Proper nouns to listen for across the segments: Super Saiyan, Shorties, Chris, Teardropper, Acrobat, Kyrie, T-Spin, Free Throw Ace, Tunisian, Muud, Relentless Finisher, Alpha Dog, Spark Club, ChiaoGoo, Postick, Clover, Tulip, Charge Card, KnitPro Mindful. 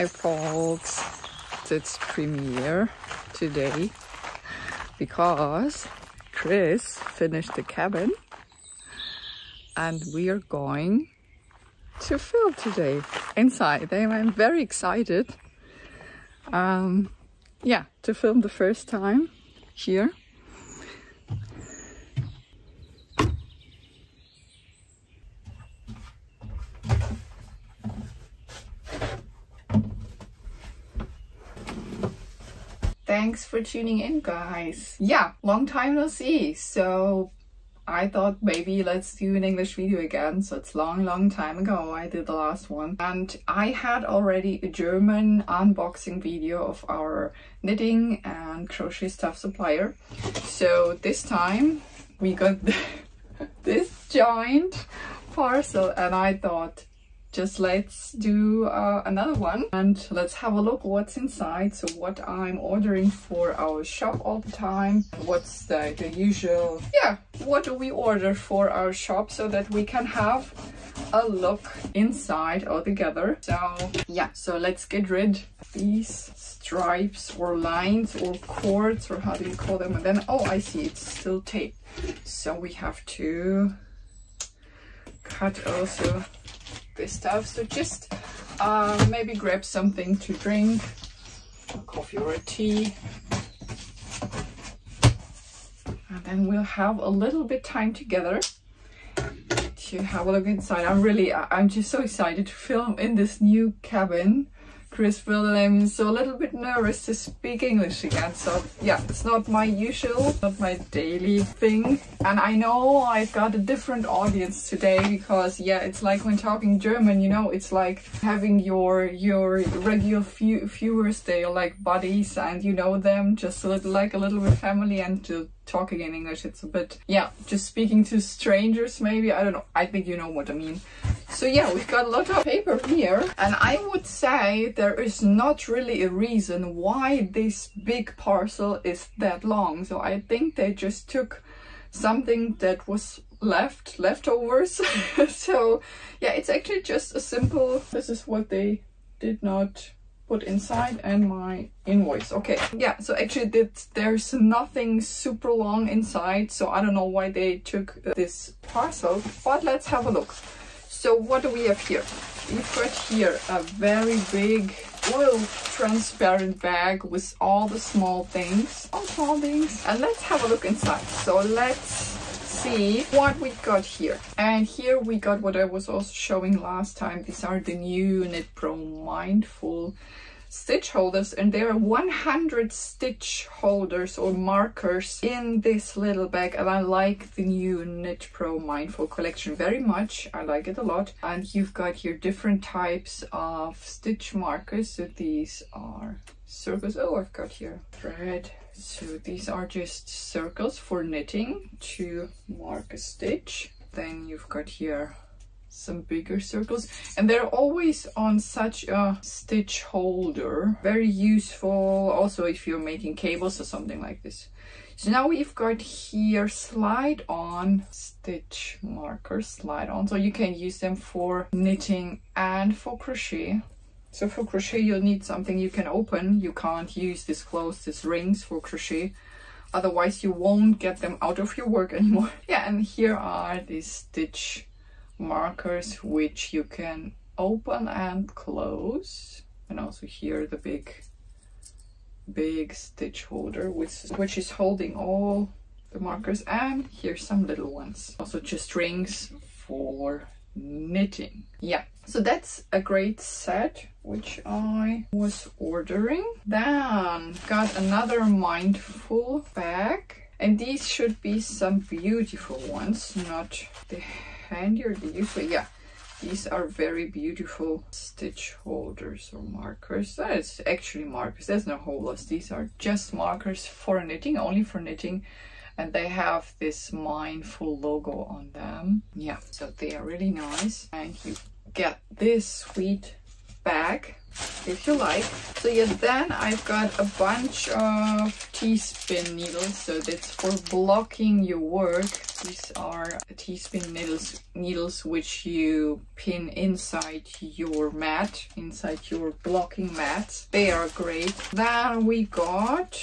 I pulled its premiere today because Chris finished the cabin and we are going to film today inside. I'm very excited to film the first time here. Thanks for tuning in, guys. Yeah, long time no see. So I thought maybe let's do an English video again. So it's long time ago I did the last one, and I had already a German unboxing video of our knitting and crochet stuff supplier. So this time we got this giant parcel, and I thought just let's do another one and let's have a look what's inside. So what I'm ordering for our shop all the time, what's the usual, what do we order for our shop so that we can have a look inside all together. So so let's get rid of these stripes or lines or cords, or how do you call them? And then, oh, I see, it's still tape, so we have to cut also this stuff. So just maybe grab something to drink, a coffee or a tea, and then we'll have a little bit time together to have a look inside. I'm just so excited to film in this new cabin. Chris Wilhelm is so a little bit nervous to speak English again, so it's not my usual, not my daily thing. And I know I've got a different audience today because it's like when talking German, it's like having your regular viewers, they are like buddies and you know them, just a little bit family. And to talking in English, it's a bit, just speaking to strangers maybe, I don't know, I think you know what I mean. So we've got a lot of paper here, and I would say there is not really a reason why this big parcel is that long. So I think they just took something that was leftovers. So it's actually just a simple, this is what they did not put inside, and my invoice. Okay, so actually there's nothing super long inside, so I don't know why they took this parcel, but let's have a look. So what do we have here? We've got here a very big transparent bag with all the small things, and let's have a look inside. So let's see what we got here. And here we got what I was also showing last time. These are the new KnitPro Mindful stitch holders, and there are 100 stitch holders or markers in this little bag. And I like the new KnitPro Mindful collection very much. I like it a lot. And you've got here different types of stitch markers. So these are circles. Oh, I've got here thread. So these are just circles for knitting to mark a stitch. Then you've got here some bigger circles, and they're always on such a stitch holder, very useful also if you're making cables or something like this. So now we've got here slide on stitch markers, so you can use them for knitting and for crochet. So for crochet you'll need something you can open, you can't use this closed, these rings for crochet, otherwise you won't get them out of your work anymore. And here are these stitch markers which you can open and close, and also here the big stitch holder which is holding all the markers, and here's some little ones, also just rings for knitting. So that's a great set which I was ordering. Then got another Mindful bag, and these should be some beautiful ones, not the handy or the usual. These are very beautiful stitch holders or markers. That is actually markers, there's no holders, these are just markers for knitting, only for knitting. And they have this Mindful logo on them. So they are really nice. And you get this sweet bag. if you like. So yeah, then I've got a bunch of T-spin needles, so that's for blocking your work. These are T-spin needles which you pin inside your mat, inside your blocking mat. They are great. Then we got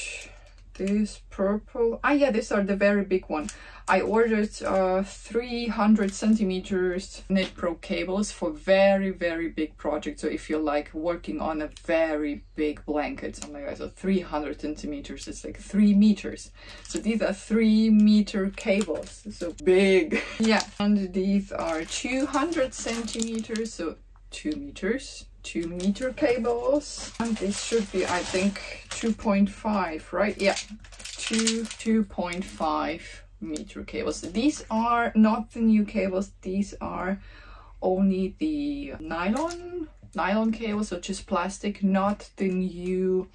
this purple, yeah, these are the very big one. I ordered 300 centimeters KnitPro cables for very big projects. So if you're like working on a very big blanket, oh my god, so 300 centimeters, it's like 3 meters. So these are 3 meter cables, so big. Yeah, and these are 200 centimeters, so 2 meters. 2 meter cables, and this should be, I think, 2.5, right? Yeah, 2.5 meter cables. These are not the new cables, these are only the nylon cables, so just plastic, not the new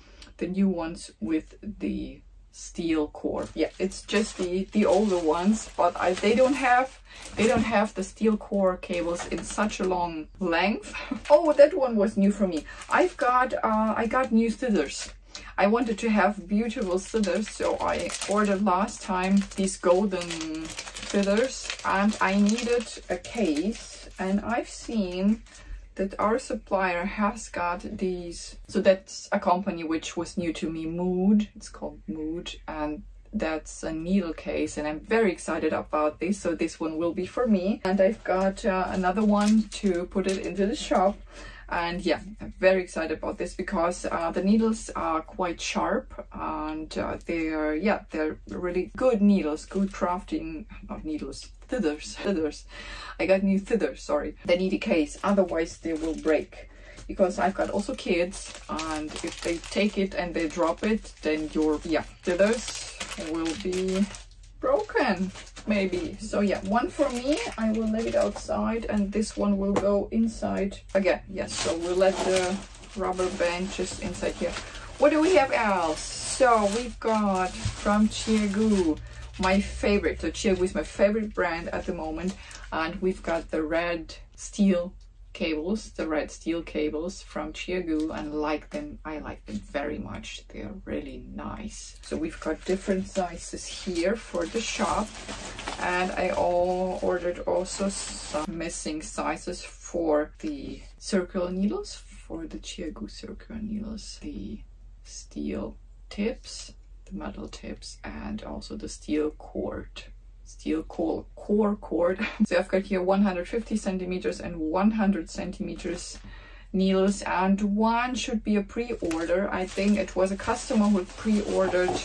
ones with the steel core. Yeah, it's just the older ones, but they don't have the steel core cables in such a long length. Oh, that one was new for me. I've got I got new scissors. I wanted to have beautiful scissors, so I ordered last time these golden scissors, and I needed a case, and I've seen that our supplier has got these. So that's a company which was new to me, Muud. It's called Muud, and that's a needle case, and I'm very excited about this. So this one will be for me, and I've got another one to put it into the shop. And yeah, I'm very excited about this because the needles are quite sharp, and they're really good needles, good crafting, not needles, scissors. I got new scissors, sorry. They need a case, otherwise they will break. Because I've got also kids, and if they take it and they drop it, then your scissors will be broken, maybe. So yeah, one for me, I will leave it outside, and this one will go inside again. Yes, so we'll let the rubber band just inside here. What do we have else? So we've got from ChiaoGoo, my favorite. So ChiaoGoo is my favorite brand at the moment, and we've got the red steel cables, from ChiaoGoo, and like them, I like them very much. They are really nice. So we've got different sizes here for the shop, and I ordered also some missing sizes for the circular needles, for the ChiaoGoo circular needles, the steel tips, the metal tips, and also the steel cord. Steel core cord. So I've got here 150 centimeters and 100 centimeters needles, and one should be a pre-order. I think it was a customer who pre-ordered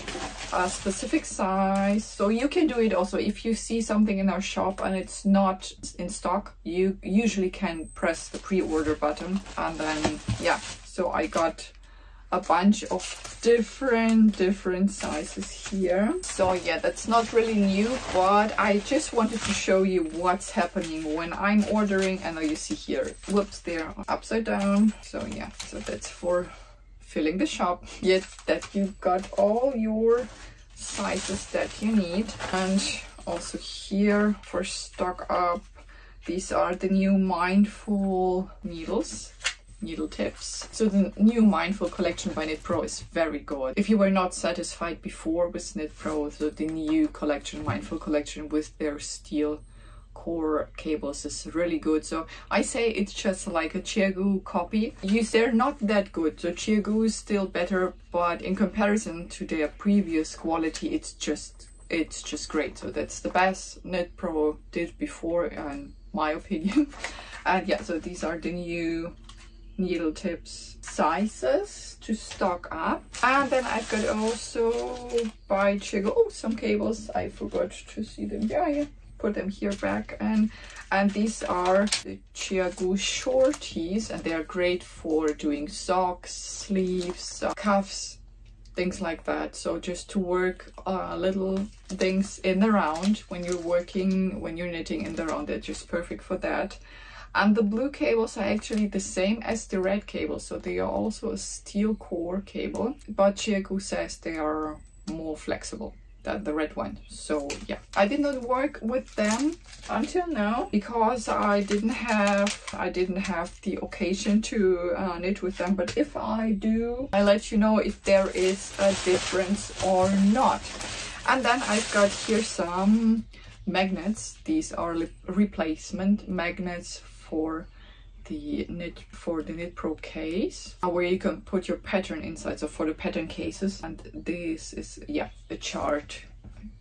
a specific size. So you can do it also if you see something in our shop and it's not in stock. You usually can press the pre-order button, and then yeah. So I got a bunch of different sizes here. So yeah, that's not really new, but I just wanted to show you what's happening when I'm ordering. And now you see here, whoops, they're upside down. So yeah, so that's for filling the shop. Yet that you've got all your sizes that you need. And also here for stock up, these are the new Mindful needles. Needle tips. So the new Mindful collection by KnitPro is very good. If you were not satisfied before with KnitPro, so the new collection, Mindful collection, with their steel core cables is really good. So I say it's just like a ChiaoGoo copy. They're not that good, so ChiaoGoo is still better, but in comparison to their previous quality, it's just great. So that's the best KnitPro did before, in my opinion. And yeah, so these are the new needle tips sizes to stock up. And then I've got also by ChiaoGoo, oh, some cables, I forgot to see them. Yeah, put them here back. And these are the ChiaoGoo shorties, and they are great for doing socks, sleeves, cuffs, things like that. So just to work little things in the round when you're knitting in the round, they're just perfect for that. And the blue cables are actually the same as the red cables, so they are also a steel core cable, but ChiaoGoo says they are more flexible. that the red one. So yeah, I did not work with them until now because I didn't have the occasion to knit with them. But if I do, I'll let you know if there is a difference or not. And then I've got here some magnets. These are replacement magnets for the KnitPro case, where you can put your pattern inside. So for the pattern cases, and this is, yeah, the chart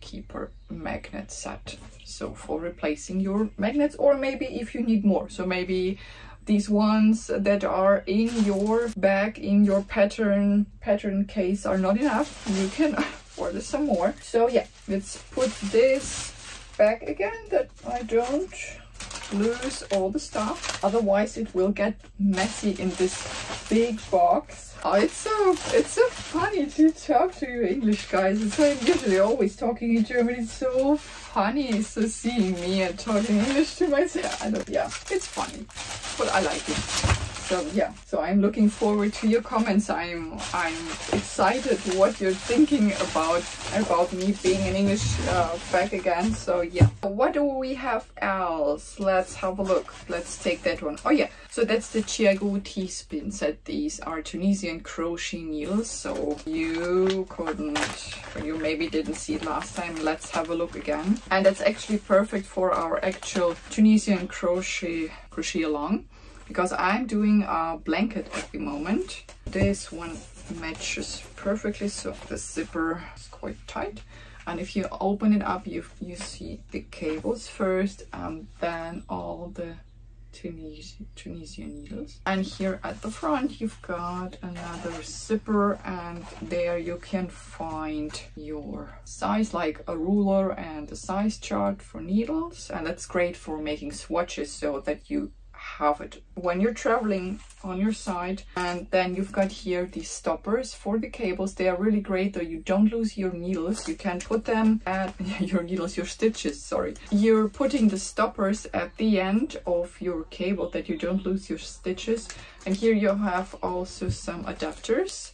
keeper magnet set. So for replacing your magnets, or maybe if you need more. So maybe these ones that are in your bag, in your pattern case, are not enough. You can order some more. So yeah, let's put this back again, that I don't lose all the stuff, otherwise it will get messy in this big box. Oh, it's so funny to talk to you English guys. It's like I'm usually always talking in German. It's so funny, so seeing me and talking English to myself, I don't, yeah, it's funny, but I like it. So yeah, so I'm looking forward to your comments. I'm excited what you're thinking about me being in English back again. So yeah, what do we have else? Let's have a look. Let's take that one. Oh yeah, so that's the ChiaoGoo T-spin set. These are Tunisian crochet needles. So you maybe didn't see it last time. Let's have a look again. And that's actually perfect for our actual Tunisian crochet along, because I'm doing a blanket at the moment. This one matches perfectly, so the zipper is quite tight. And if you open it up, you see the cables first, and then all the Tunisian needles. And here at the front, you've got another zipper, and there you can find your size, like a ruler and a size chart for needles. And that's great for making swatches so that you have it when you're traveling on your side. And then you've got here these stoppers for the cables. They are really great though, you don't lose your needles. You can put them at your stitches, sorry. You're putting the stoppers at the end of your cable that you don't lose your stitches. And here you have also some adapters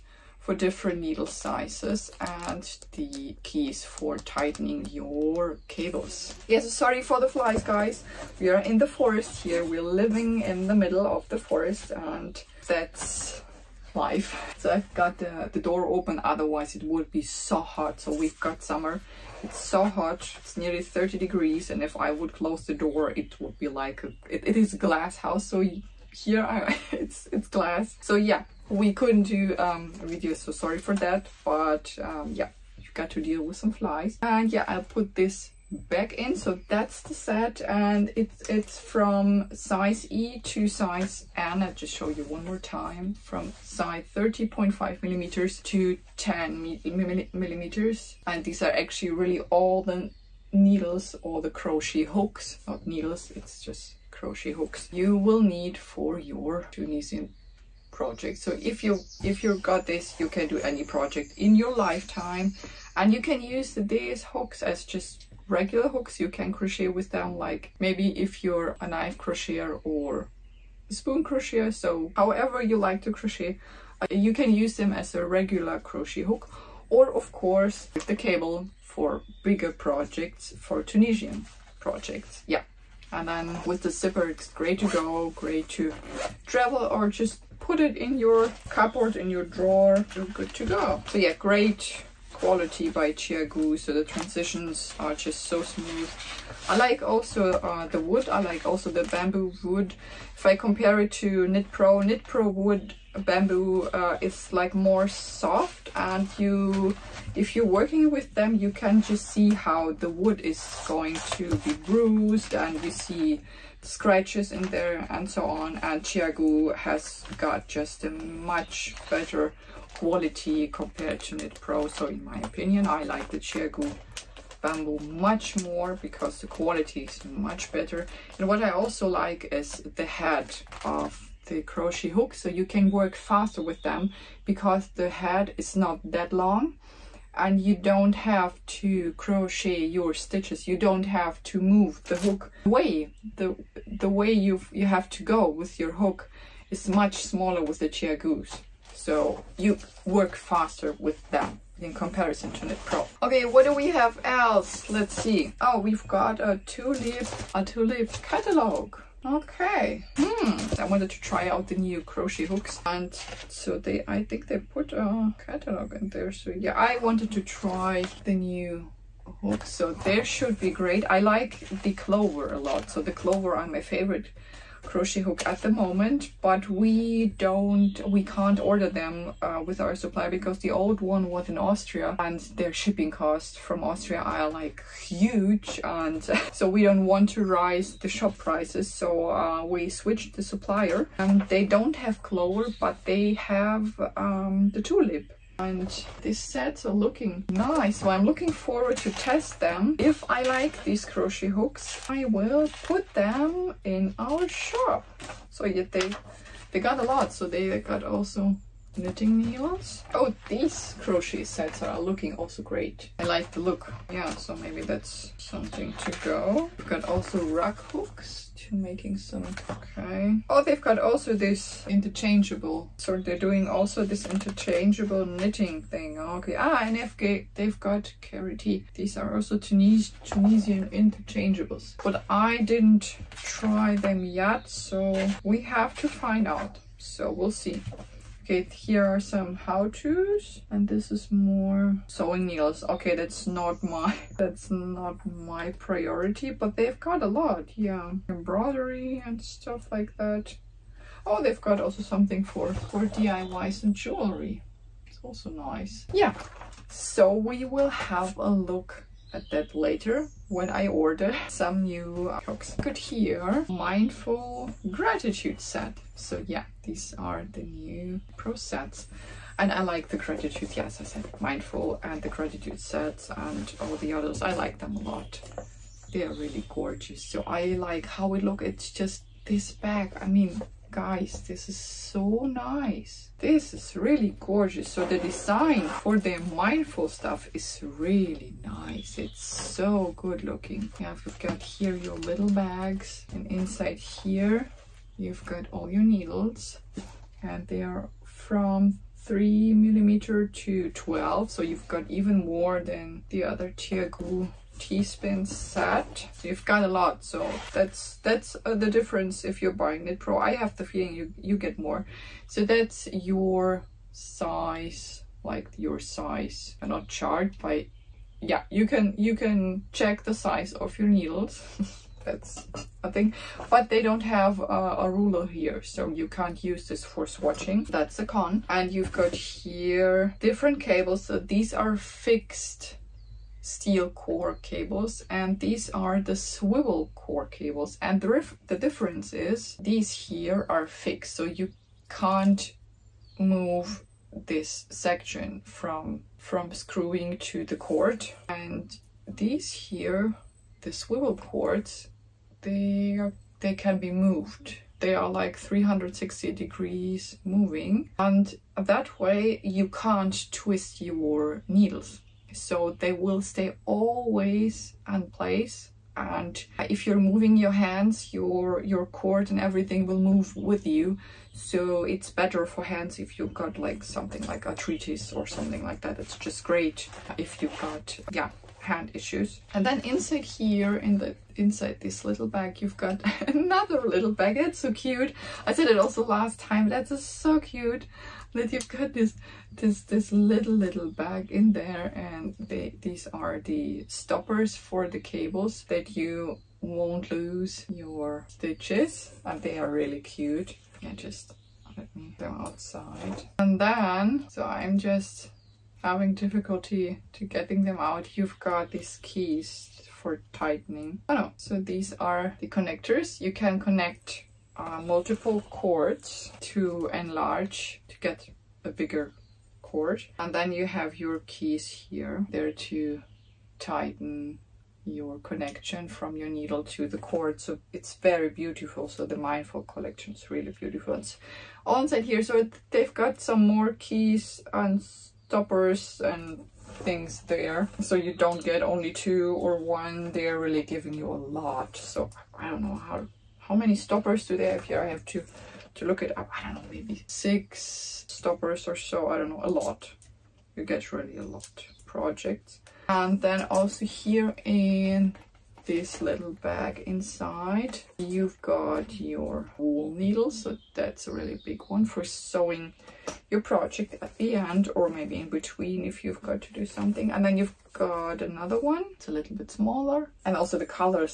for different needle sizes and the keys for tightening your cables. Yes, sorry for the flies, guys. We are in the forest here. We're living in the middle of the forest, and that's life. So I've got the door open, otherwise it would be so hot. So we've got summer. It's so hot. It's nearly 30 degrees, and if I would close the door, it would be like it is a glass house. So here it's glass. So yeah, we couldn't do a video, so sorry for that, but yeah, you got to deal with some flies. And yeah, I'll put this back in. So that's the set, and it's from size E to size N. I'll just show you one more time. From size 30.5mm to 10mm, and these are actually really all the needles or the crochet hooks, not needles, it's just crochet hooks, you will need for your Tunisian project. So if you've got this, you can do any project in your lifetime, and you can use these hooks as just regular hooks. You can crochet with them, like maybe if you're a knife crocheter or a spoon crocheter. So however you like to crochet, you can use them as a regular crochet hook, or of course with the cable for bigger projects, for Tunisian projects. Yeah, and then with the zipper, it's great to go, great to travel, or just put it in your cupboard, in your drawer, you're good to go. So yeah, great quality by ChiaoGoo. So the transitions are just so smooth. I like also the wood. I like also the bamboo wood. If I compare it to KnitPro, KnitPro wood bamboo is like more soft, and if you're working with them, you can just see how the wood is going to be bruised, and you see scratches in there and so on. And ChiaoGoo has got just a much better quality compared to KnitPro. So in my opinion, I like the ChiaoGoo bamboo much more because the quality is much better. And what I also like is the head of the crochet hook, so you can work faster with them because the head is not that long, and you don't have to crochet your stitches. You don't have to move the hook away. The way you have to go with your hook is much smaller with the ChiaoGoos. So you work faster with them. in comparison to KnitPro. Okay, what do we have else? Let's see. Oh, we've got a Tulip catalog. Okay. I wanted to try out the new crochet hooks, and so I think they put a catalog in there. So yeah, I wanted to try the new hooks, so they should be great. I like the Clover a lot, so the Clover are my favorite crochet hook at the moment, but we can't order them with our supplier because the old one was in Austria and their shipping costs from Austria are like huge, and so we don't want to raise the shop prices, so we switched the supplier, and they don't have Clover, but they have the Tulip. And these sets are looking nice, so I'm looking forward to test them. If I like these crochet hooks, I will put them in our shop. So yeah, they got a lot, so they got also knitting needles. Oh, these crochet sets are looking also great. I like the look. Yeah, so maybe that's something to go. We've got also rack hooks to making some. Okay. Oh, they've got also this interchangeable. So they're doing also this interchangeable knitting thing. Okay. Ah, and they've got karate. These are also Tunisian interchangeables. But I didn't try them yet, so we have to find out. So we'll see. Okay, here are some how-tos, and this is more sewing needles. Okay, that's not my priority, but they've got a lot, yeah. Embroidery and stuff like that. Oh, they've got also something for DIYs and jewelry. It's also nice. Yeah, so we will have a look at that later when I order some new hooks. Good, here mindful gratitude set. So yeah, these are the new pro sets, and I like the gratitude. Yes, I said mindful and the gratitude sets and all the others. I like them a lot. They are really gorgeous. So I like how it looks. It's just this bag. I mean, guys, this is so nice. This is really gorgeous. So the design for the mindful stuff is really nice. It's so good looking. Yeah, you've got here your little bags, and inside here you've got all your needles, and they are from 3mm to 12, so you've got even more than the other ChiaoGoo T-spin set. You've got a lot, so that's the difference if you're buying KnitPro. I have the feeling you get more. So that's your size, like your size. I'm not charged by, yeah, you can check the size of your needles. That's a thing, but they don't have a ruler here, so you can't use this for swatching. That's a con. And you've got here different cables, so these are fixed steel core cables, and these are the swivel core cables, and the difference is these here are fixed, so you can't move this section from screwing to the cord, and these here, the swivel cords, they can be moved. They are like 360 degrees moving, and that way you can't twist your needles. So they will stay always in place, and if you're moving your hands, your cord and everything will move with you. So it's better for hands if you've got like something like arthritis or something like that. It's just great if you've got, yeah, hand issues. And then inside here, inside this little bag, you've got another little bag. That's so cute. I said it also last time. That's so cute that you've got this little bag in there, and these are the stoppers for the cables that you won't lose your stitches, and they are really cute. Yeah, just let me go outside. And then, so I'm just having difficulty to getting them out. You've got these keys for tightening. Oh no, so these are the connectors. You can connect multiple cords to enlarge, to get a bigger cord, and then you have your keys here. They're to tighten your connection from your needle to the cord. So it's very beautiful. So the mindful collection is really beautiful. It's all inside here. So they've got some more keys and stoppers and things there, so you don't get only two or one. They're really giving you a lot. So I don't know how many stoppers do they have here. I have to look it up. I don't know, maybe 6 stoppers or so. I don't know, a lot. you get really a lot of projects. And then also here in this little bag inside, you've got your wool needles. So that's a really big one for sewing your project at the end, or maybe in between if you've got to do something. And then you've got another one, it's a little bit smaller. And also the color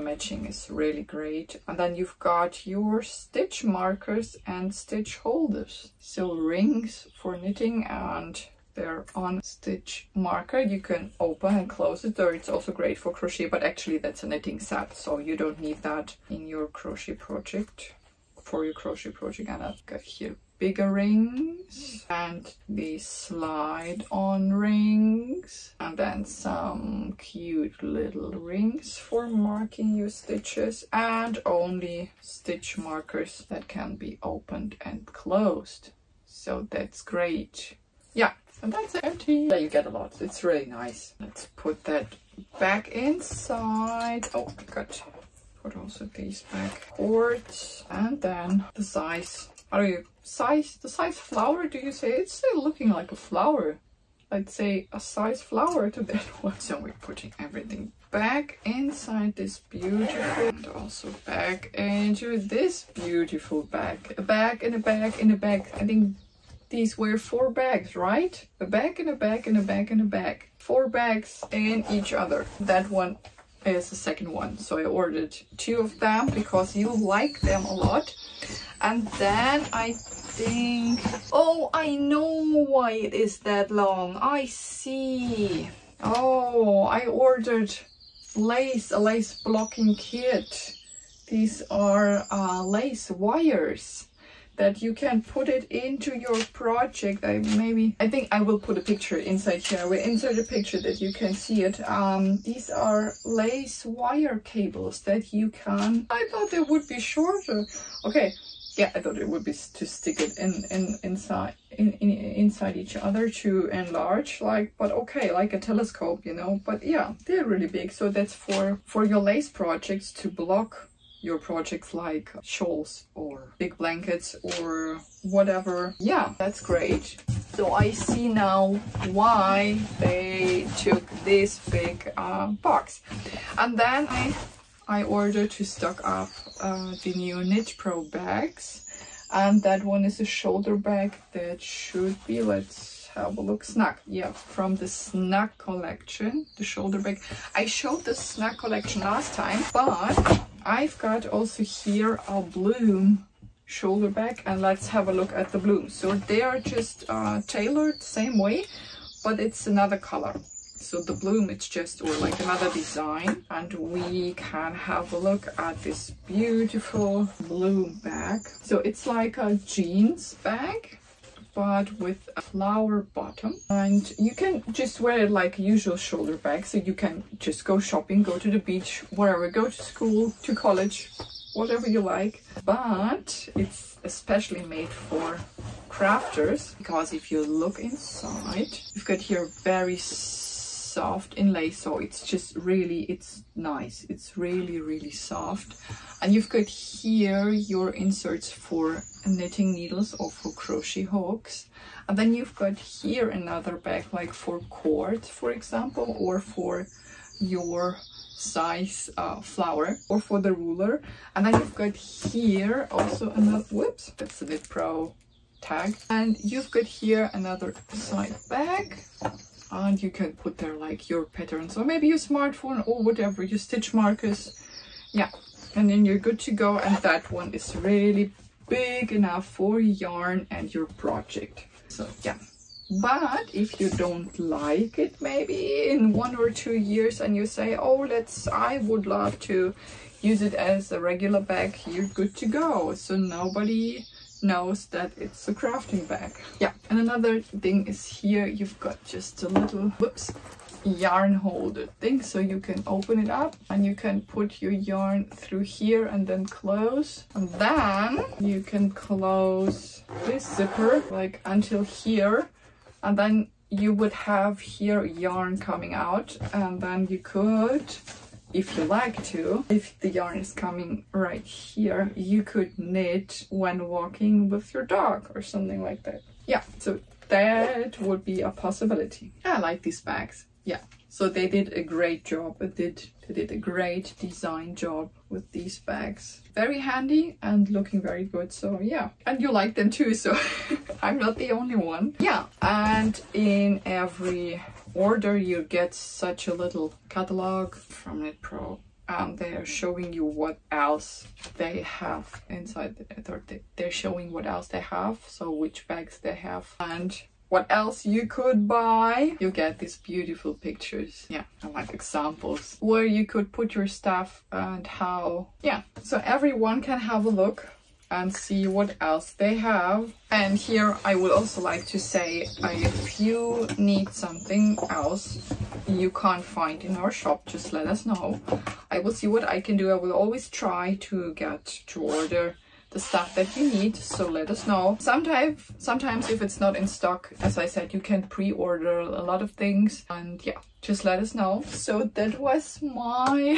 matching is really great. And then you've got your stitch markers and stitch holders. So rings for knitting, and they're on stitch marker. You can open and close it, though it's also great for crochet, but actually that's a knitting set, so you don't need that in your crochet project, for your crochet project. And I've got here bigger rings and the slide on rings, and then some cute little rings for marking your stitches, and only stitch markers that can be opened and closed. So that's great. Yeah, and that's empty. Yeah, you get a lot. It's really nice. Let's put that back inside. Oh, I got put also these back cords, and then the size. How do you size the size flower? Do you say it's still looking like a flower? I'd say a size flower to that one. So we're putting everything back inside this beautiful, and also back into this beautiful bag. A bag in a bag in a bag. I think these were 4 bags, right? A bag and a bag and a bag and a bag. 4 bags in each other. That one is the second one. So I ordered 2 of them because you like them a lot. And then I think, oh, I know why it is that long. I see. Oh, I ordered lace, a lace blocking kit. These are lace wires that you can put it into your project. I think I will put a picture inside here. I will insert a picture that you can see it. These are lace wire cables that you can, I thought they would be shorter. Okay, yeah, I thought it would be to stick it inside each other to enlarge, like, but okay, like a telescope, you know. But yeah, they're really big. So that's for your lace projects to block your projects like shawls or big blankets or whatever. Yeah, that's great. So I see now why they took this big box. And then I ordered to stock up the new KnitPro bags. And that one is a shoulder bag that should be, let's have a look, Snack. Yeah, from the Snack collection, the shoulder bag. I showed the Snack collection last time, but I've got also here a Bloom shoulder bag, and let's have a look at the Bloom. So they are just tailored same way, but it's another color. So the Bloom, it's just, or like another design, and we can have a look at this beautiful Bloom bag. So it's like a jeans bag, but with a flower bottom, and you can just wear it like a usual shoulder bag. So you can just go shopping, go to the beach, wherever, go to school, to college, whatever you like. But it's especially made for crafters, because if you look inside, you've got here very soft inlay. So it's just really, it's nice. It's really, really soft. And you've got here your inserts for knitting needles or for crochet hooks. And then you've got here another bag, like for cords, for example, or for your size flower, or for the ruler. And then you've got here also another, whoops, that's the KnitPro tag. And you've got here another side bag. And you can put there like your patterns, or maybe your smartphone, or whatever, your stitch markers. Yeah, and then you're good to go. And that one is really big enough for yarn and your project. So yeah, but if you don't like it, maybe in 1 or 2 years, and you say, oh, I would love to use it as a regular bag, you're good to go. So nobody knows that it's a crafting bag. Yeah, and another thing is here you've got just a little, whoops, yarn holder thing, so you can open it up and you can put your yarn through here and then close, and then you can close this zipper like until here, and then you would have here yarn coming out, and then you could, if you like to, if the yarn is coming right here, you could knit when walking with your dog or something like that. Yeah, so that would be a possibility. I like these bags. Yeah, so they did a great job. They did a great design job with these bags. Very handy and looking very good. So yeah, and you like them too, so I'm not the only one. Yeah, and in every order you get such a little catalog from KnitPro. And they're showing you what else they have inside they're showing what else they have, so which bags they have and what else you could buy. You get these beautiful pictures, yeah, and like examples where you could put your stuff and how. Yeah, so everyone can have a look and see what else they have. And here I would also like to say, if you need something else you can't find in our shop, just let us know. I will see what I can do. I will always try to get to order the stuff that you need, so let us know. Sometimes if it's not in stock, as I said, you can pre-order a lot of things, and yeah, just let us know. So that was my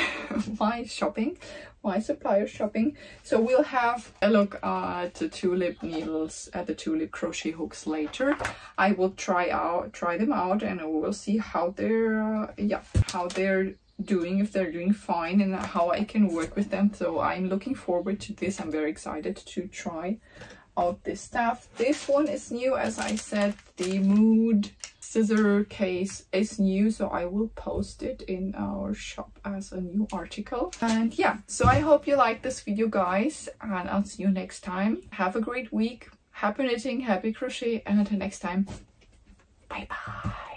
shopping, my supplier shopping. So we'll have a look at the tulip needles, at the tulip crochet hooks later. I will try them out and I will see how they're doing, if they're doing fine and how I can work with them. So I'm looking forward to this. I'm very excited to try out this stuff. This one is new, as I said. The Muud scissor case is new, so I will post it in our shop as a new article. And yeah, so I hope you like this video, guys, and I'll see you next time. Have a great week. Happy knitting, happy crochet, and until next time, bye bye.